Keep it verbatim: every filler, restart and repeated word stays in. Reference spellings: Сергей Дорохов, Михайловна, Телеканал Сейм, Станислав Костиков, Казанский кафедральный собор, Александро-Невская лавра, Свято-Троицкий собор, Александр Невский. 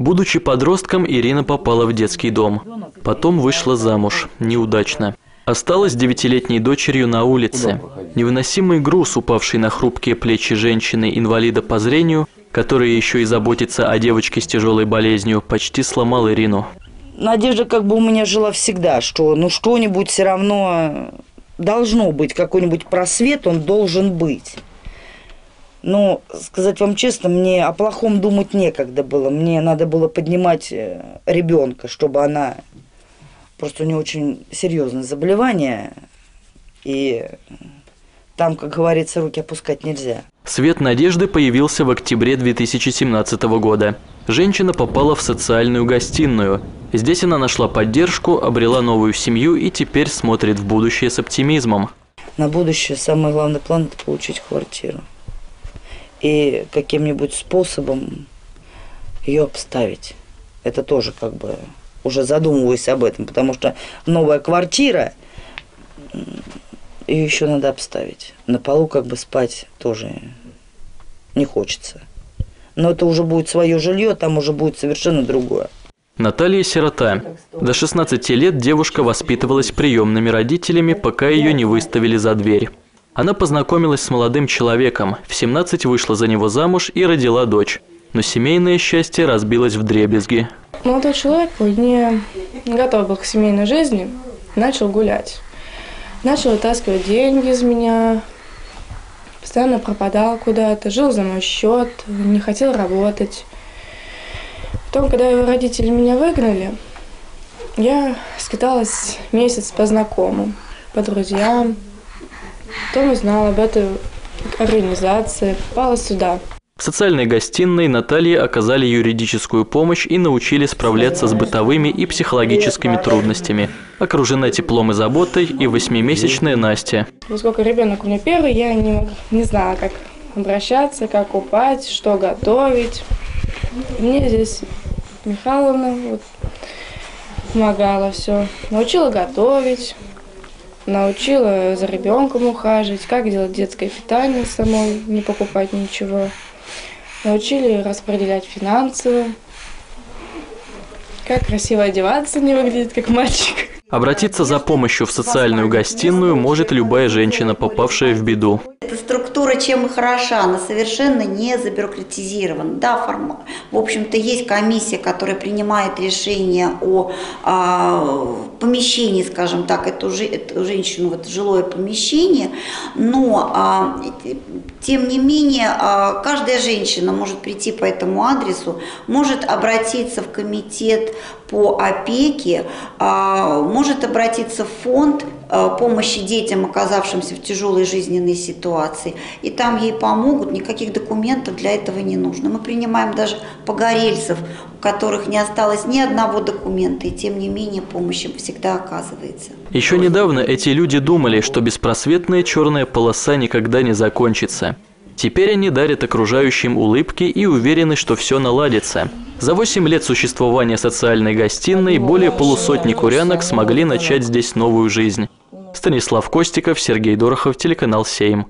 Будучи подростком, Ирина попала в детский дом. Потом вышла замуж. Неудачно. Осталась девятилетней дочерью на улице. Невыносимый груз, упавший на хрупкие плечи женщины-инвалида по зрению, которая еще и заботится о девочке с тяжелой болезнью, почти сломал Ирину. Надежда как бы у меня жила всегда, что ну что-нибудь все равно должно быть, какой-нибудь просвет он должен быть. Но, сказать вам честно, мне о плохом думать некогда было. Мне надо было поднимать ребенка, чтобы она... Просто у нее очень серьезное заболевание, и там, как говорится, руки опускать нельзя. Свет надежды появился в октябре две тысячи семнадцатого года. Женщина попала в социальную гостиную. Здесь она нашла поддержку, обрела новую семью и теперь смотрит в будущее с оптимизмом. На будущее самый главный план – это получить квартиру. И каким-нибудь способом ее обставить. Это тоже как бы... Уже задумываясь об этом, потому что новая квартира, ее еще надо обставить. На полу как бы спать тоже не хочется. Но это уже будет свое жилье, там уже будет совершенно другое. Наталья сирота. До шестнадцати лет девушка воспитывалась приемными родителями, пока ее не выставили за дверь. Она познакомилась с молодым человеком, в семнадцать вышла за него замуж и родила дочь. Но семейное счастье разбилось вдребезги. Молодой человек не готов был к семейной жизни, начал гулять. Начал вытаскивать деньги из меня, постоянно пропадал куда-то, жил за мой счет, не хотел работать. Потом, когда его родители меня выгнали, я скиталась месяц по знакомым, по друзьям. Потом узнала об этой организации, попала сюда. В социальной гостиной Наталье оказали юридическую помощь и научили справляться с бытовыми и психологическими трудностями. Окружена теплом и заботой и восьмимесячная Настя. Поскольку ребенок у меня первый, я не, не знала, как обращаться, как купать, что готовить. Мне здесь Михайловна вот, помогала все. Научила готовить, научила за ребенком ухаживать, как делать детское питание самой, не покупать ничего. Научили распределять финансы, как красиво одеваться, не выглядит как мальчик. Обратиться за помощью в социальную гостиную может любая женщина, попавшая в беду. Эта структура чем и хороша, она совершенно не забюрократизирована. Да, формально. В общем-то, есть комиссия, которая принимает решение о, о помещении, скажем так, эту, эту женщину в это жилое помещение, но а, тем не менее а, каждая женщина может прийти по этому адресу, может обратиться в комитет по опеке, а, может обратиться в фонд помощи детям, оказавшимся в тяжелой жизненной ситуации. И там ей помогут, никаких документов для этого не нужно. Мы принимаем даже погорельцев, у которых не осталось ни одного документа, и тем не менее помощь им всегда оказывается. Еще недавно эти люди думали, что беспросветная черная полоса никогда не закончится. Теперь они дарят окружающим улыбки и уверены, что все наладится. За восемь лет существования социальной гостиной более полусотни курянок смогли начать здесь новую жизнь. Станислав Костиков, Сергей Дорохов, телеканал Сейм.